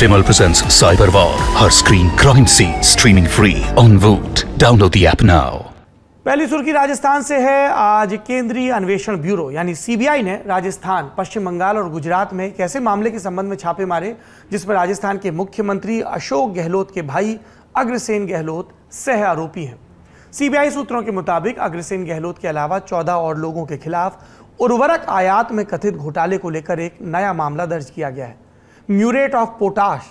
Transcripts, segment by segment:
Vimal presents Cyber War, her screen crime scene, streaming free on Voot. Download the app now. पहली सुर्खी राजस्थान से है। आज केंद्रीय अन्वेषण ब्यूरो यानी सीबीआई ने राजस्थान, पश्चिम बंगाल और गुजरात में एक ऐसे मामले के संबंध में छापे मारे जिसमें राजस्थान के मुख्यमंत्री अशोक गहलोत के भाई अग्रसेन गहलोत सह आरोपी हैं। सीबीआई सूत्रों के मुताबिक अग्रसेन गहलोत के अलावा 14 और लोगों के खिलाफ उर्वरक आयात में कथित घोटाले को लेकर एक नया मामला दर्ज किया गया है। म्यूरेट ऑफ पोटाश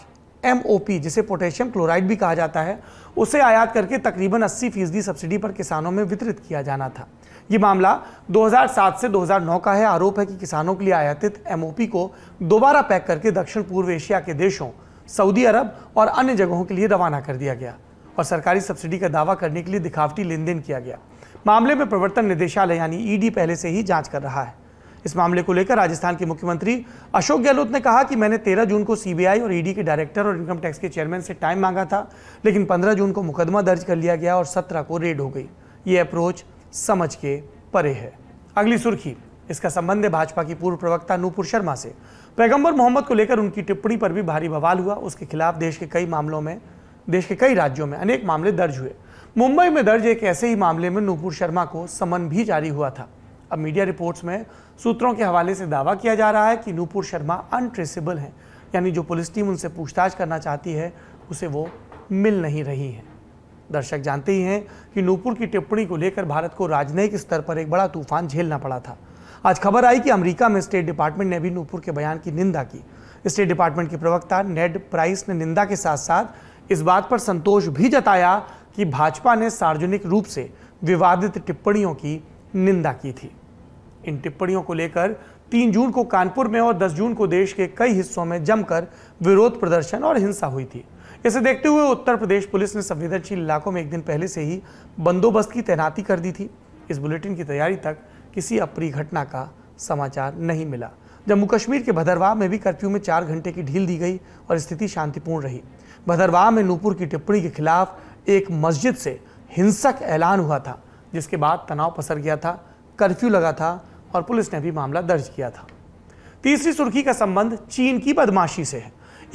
MOP जिसे पोटेशियम क्लोराइड भी कहा जाता है, उसे आयात करके तकरीबन 80% सब्सिडी पर किसानों में वितरित किया जाना था। ये मामला 2007 से 2009 का है। आरोप है कि किसानों के लिए आयातित MOP को दोबारा पैक करके दक्षिण पूर्व एशिया के देशों, सऊदी अरब और अन्य जगहों के लिए रवाना कर दिया गया और सरकारी सब्सिडी का दावा करने के लिए दिखावटी लेन देन किया गया। मामले में प्रवर्तन निदेशालय यानी ED पहले से ही जाँच कर रहा है। इस मामले को लेकर राजस्थान के मुख्यमंत्री अशोक गहलोत ने कहा कि मैंने 13 जून को सीबीआई और ED के डायरेक्टर और इनकम टैक्स के चेयरमैन से टाइम मांगा था, लेकिन 15 जून को मुकदमा दर्ज कर लिया गया और 17 को रेड हो गई। ये अप्रोच समझ के परे है। अगली सुर्खी, इसका संबंध है भाजपा की पूर्व प्रवक्ता नूपुर शर्मा से। पैगम्बर मोहम्मद को लेकर उनकी टिप्पणी पर भी भारी बवाल हुआ। उसके खिलाफ देश के कई राज्यों में अनेक मामले दर्ज हुए। मुंबई में दर्ज एक ऐसे ही मामले में नूपुर शर्मा को समन भी जारी हुआ था। अब मीडिया रिपोर्ट्स में सूत्रों के हवाले से दावा किया जा रहा है कि नूपुर शर्मा अनट्रेसेबल हैं, यानी जो पुलिस टीम उनसे पूछताछ करना चाहती है उसे वो मिल नहीं रही है। दर्शक जानते ही हैं कि नूपुर की टिप्पणी को लेकर भारत को राजनयिक स्तर पर एक बड़ा तूफान झेलना पड़ा था। आज खबर आई कि अमेरिका में स्टेट डिपार्टमेंट ने भी नूपुर के बयान की निंदा की। स्टेट डिपार्टमेंट के प्रवक्ता नेड प्राइस ने निंदा के साथ साथ इस बात पर संतोष भी जताया कि भाजपा ने सार्वजनिक रूप से विवादित टिप्पणियों की निंदा की थी। इन टिप्पणियों को लेकर 3 जून को कानपुर में और 10 जून को देश के कई हिस्सों में जमकर विरोध प्रदर्शन और हिंसा हुई थी। इसे देखते हुए उत्तर प्रदेश पुलिस ने संवेदनशील इलाकों में एक दिन पहले से ही बंदोबस्त की तैनाती कर दी थी। इस बुलेटिन की तैयारी तक किसी अप्रिय घटना का समाचार नहीं मिला। जम्मू कश्मीर के भद्रवाह में भी कर्फ्यू में 4 घंटे की ढील दी गई और स्थिति शांतिपूर्ण रही। भद्रवाह में नूपुर की टिप्पणी के खिलाफ एक मस्जिद से हिंसक ऐलान हुआ था, जिसके बाद तनाव पसर गया था, कर्फ्यू लगा था और पुलिस ने भी मामला दर्ज किया था। तीसरी सुर्खी का संबंध चीन की बदमाशी से है।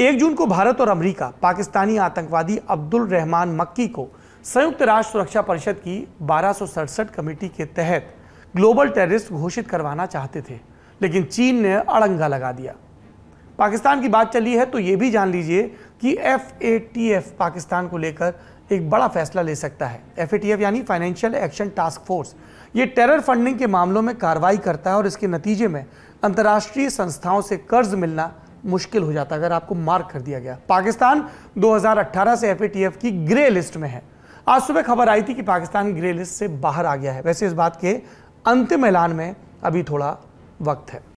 1 जून को भारत और अमेरिका पाकिस्तानी आतंकवादी अब्दुल रहमान मक्की को संयुक्त राष्ट्र सुरक्षा परिषद की 1267 कमेटी के तहत ग्लोबल टेररिस्ट घोषित करवाना चाहते थे, लेकिन चीन ने अड़ंगा लगा दिया। पाकिस्तान की बात चली है तो ये भी जान लीजिए कि FATF पाकिस्तान को लेकर एक बड़ा फैसला ले सकता है। FATF यानी फाइनेंशियल एक्शन टास्क फोर्स, ये टेरर फंडिंग के मामलों में कार्रवाई करता है और इसके नतीजे में अंतर्राष्ट्रीय संस्थाओं से कर्ज मिलना मुश्किल हो जाता है अगर आपको मार्क कर दिया गया। पाकिस्तान 2018 से FATF की ग्रे लिस्ट में है। आज सुबह खबर आई थी कि पाकिस्तान ग्रे लिस्ट से बाहर आ गया है। वैसे इस बात के अंतिम ऐलान में अभी थोड़ा वक्त है।